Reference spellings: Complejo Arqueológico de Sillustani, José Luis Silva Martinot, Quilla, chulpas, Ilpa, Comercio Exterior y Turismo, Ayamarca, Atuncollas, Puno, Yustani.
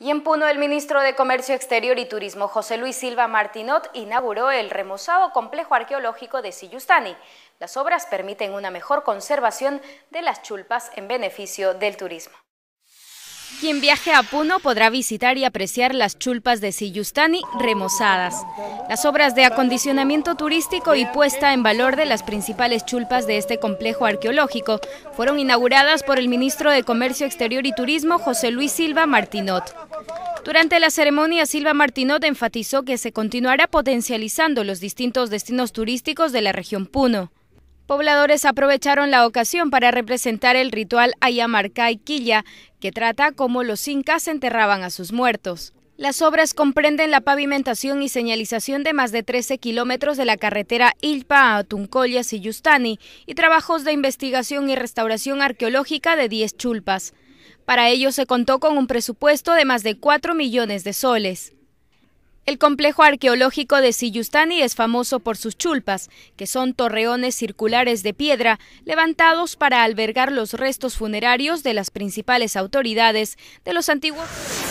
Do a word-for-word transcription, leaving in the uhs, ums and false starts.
Y en Puno, el ministro de Comercio Exterior y Turismo, José Luis Silva Martinot, inauguró el remozado Complejo Arqueológico de Sillustani. Las obras permiten una mejor conservación de las chulpas en beneficio del turismo. Quien viaje a Puno podrá visitar y apreciar las chulpas de Sillustani remozadas. Las obras de acondicionamiento turístico y puesta en valor de las principales chulpas de este complejo arqueológico fueron inauguradas por el ministro de Comercio Exterior y Turismo, José Luis Silva Martinot. Durante la ceremonia, Silva Martinot enfatizó que se continuará potencializando los distintos destinos turísticos de la región Puno. Pobladores aprovecharon la ocasión para representar el ritual Ayamarca y Quilla, que trata cómo los incas enterraban a sus muertos. Las obras comprenden la pavimentación y señalización de más de trece kilómetros de la carretera Ilpa a Atuncollas y Yustani y trabajos de investigación y restauración arqueológica de diez chulpas. Para ello se contó con un presupuesto de más de cuatro millones de soles. El complejo arqueológico de Sillustani es famoso por sus chulpas, que son torreones circulares de piedra levantados para albergar los restos funerarios de las principales autoridades de los antiguos...